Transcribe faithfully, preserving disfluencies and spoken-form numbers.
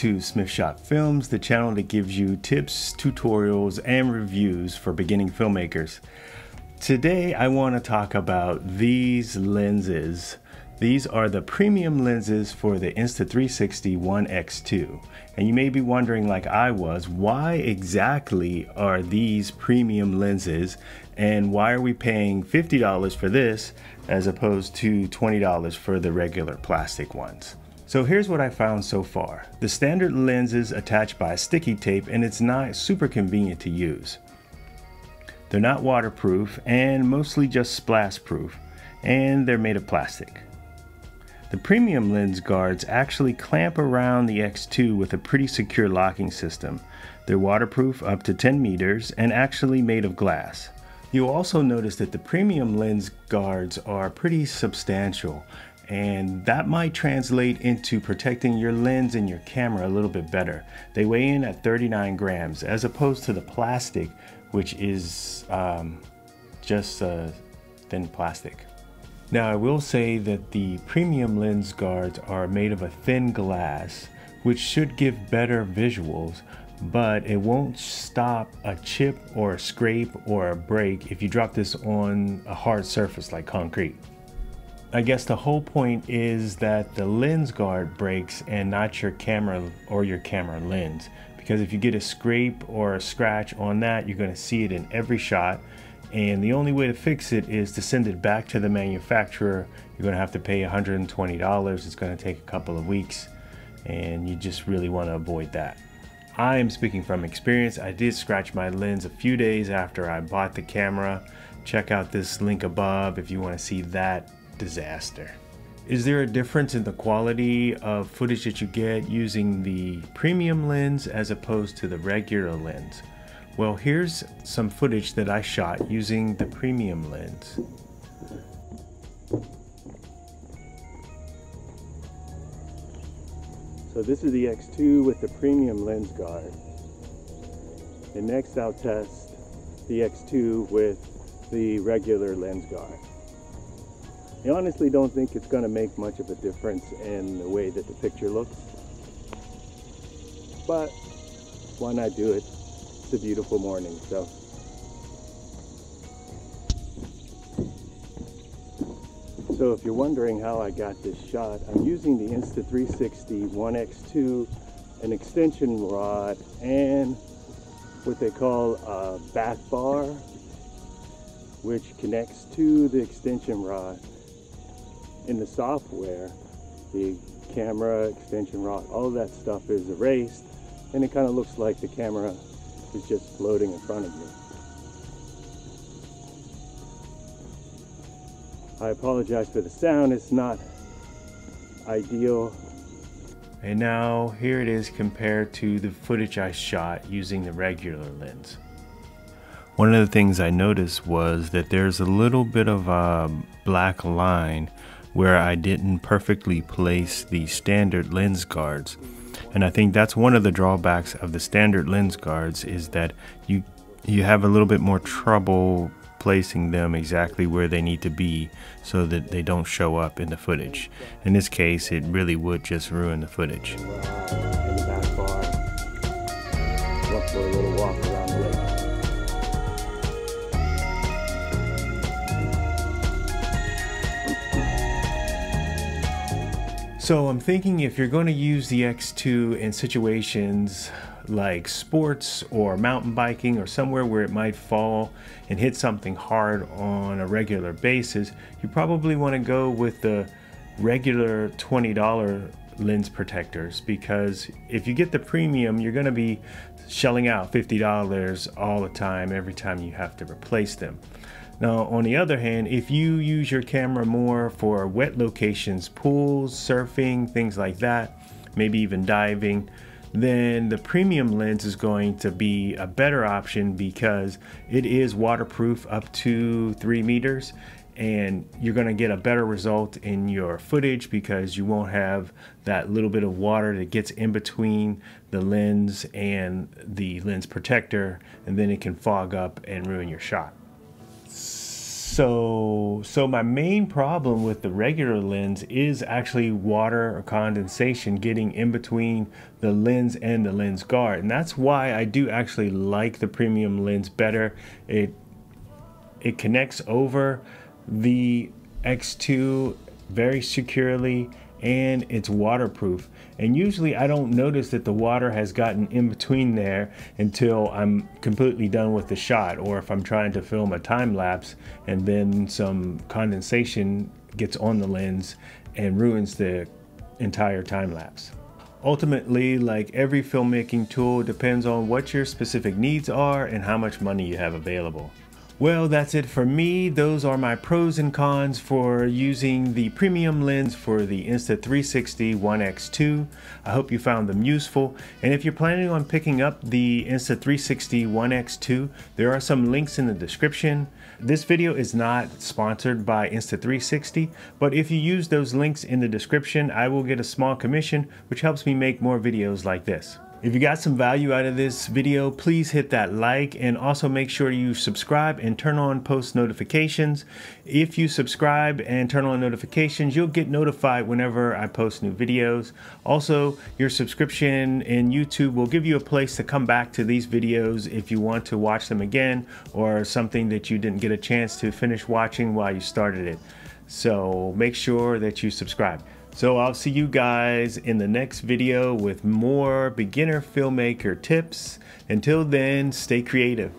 to Smith Shot Films, the channel that gives you tips, tutorials, and reviews for beginning filmmakers. Today I want to talk about these lenses. These are the premium lenses for the Insta three sixty one X two. And you may be wondering, like I was, why exactly are these premium lenses and why are we paying fifty dollars for this as opposed to twenty dollars for the regular plastic ones? So here's what I found so far. The standard lens is attached by sticky tape and it's not super convenient to use. They're not waterproof and mostly just splash proof, and they're made of plastic. The premium lens guards actually clamp around the X two with a pretty secure locking system. They're waterproof up to ten meters and actually made of glass. You'll also notice that the premium lens guards are pretty substantial, and that might translate into protecting your lens and your camera a little bit better. They weigh in at thirty-nine grams as opposed to the plastic, which is um, just uh, thin plastic. Now I will say that the premium lens guards are made of a thin glass, which should give better visuals, but it won't stop a chip or a scrape or a break if you drop this on a hard surface like concrete. I guess the whole point is that the lens guard breaks and not your camera or your camera lens, because if you get a scrape or a scratch on that, you're going to see it in every shot, and the only way to fix it is to send it back to the manufacturer. You're going to have to pay one hundred twenty dollars. It's going to take a couple of weeks, and you just really want to avoid that. I am speaking from experience. I did scratch my lens a few days after I bought the camera. Check out this link above if you want to see that disaster. Is there a difference in the quality of footage that you get using the premium lens as opposed to the regular lens? Well, here's some footage that I shot using the premium lens. So this is the X two with the premium lens guard. And next I'll test the X two with the regular lens guard. I honestly don't think it's going to make much of a difference in the way that the picture looks, but why not do it? It's a beautiful morning, so. So if you're wondering how I got this shot, I'm using the Insta three sixty one X two, an extension rod, and what they call a back bar, which connects to the extension rod. In the software, the camera, extension rod, all of that stuff is erased, and it kind of looks like the camera is just floating in front of me. I apologize for the sound, it's not ideal. And now here it is compared to the footage I shot using the regular lens. One of the things I noticed was that there's a little bit of a black line where I didn't perfectly place the standard lens guards. And I think that's one of the drawbacks of the standard lens guards, is that you you have a little bit more trouble placing them exactly where they need to be so that they don't show up in the footage. In this case, it really would just ruin the footage. In the back bar, look for a little walk around the lake. So I'm thinking if you're going to use the X two in situations like sports or mountain biking or somewhere where it might fall and hit something hard on a regular basis, you probably want to go with the regular twenty dollar lens protectors, because if you get the premium, you're going to be shelling out fifty dollars all the time, every time you have to replace them. Now, on the other hand, if you use your camera more for wet locations, pools, surfing, things like that, maybe even diving, then the premium lens is going to be a better option because it is waterproof up to three meters, and you're gonna get a better result in your footage because you won't have that little bit of water that gets in between the lens and the lens protector, and then it can fog up and ruin your shot. So, so my main problem with the regular lens is actually water or condensation getting in between the lens and the lens guard. And that's why I do actually like the premium lens better. It, it connects over the X two very securely, and it's waterproof. And usually I don't notice that the water has gotten in between there until I'm completely done with the shot, or if I'm trying to film a time lapse and then some condensation gets on the lens and ruins the entire time lapse. Ultimately, like every filmmaking tool, depends on what your specific needs are and how much money you have available. Well, that's it for me. Those are my pros and cons for using the premium lens for the Insta three sixty one X two. I hope you found them useful. And if you're planning on picking up the Insta three sixty one X two, there are some links in the description. This video is not sponsored by Insta three sixty, but if you use those links in the description, I will get a small commission, which helps me make more videos like this. If you got some value out of this video, please hit that like, and also make sure you subscribe and turn on post notifications. If you subscribe and turn on notifications, you'll get notified whenever I post new videos. Also, your subscription in YouTube will give you a place to come back to these videos if you want to watch them again, or something that you didn't get a chance to finish watching while you started it. So make sure that you subscribe. So I'll see you guys in the next video with more beginner filmmaker tips. Until then, stay creative.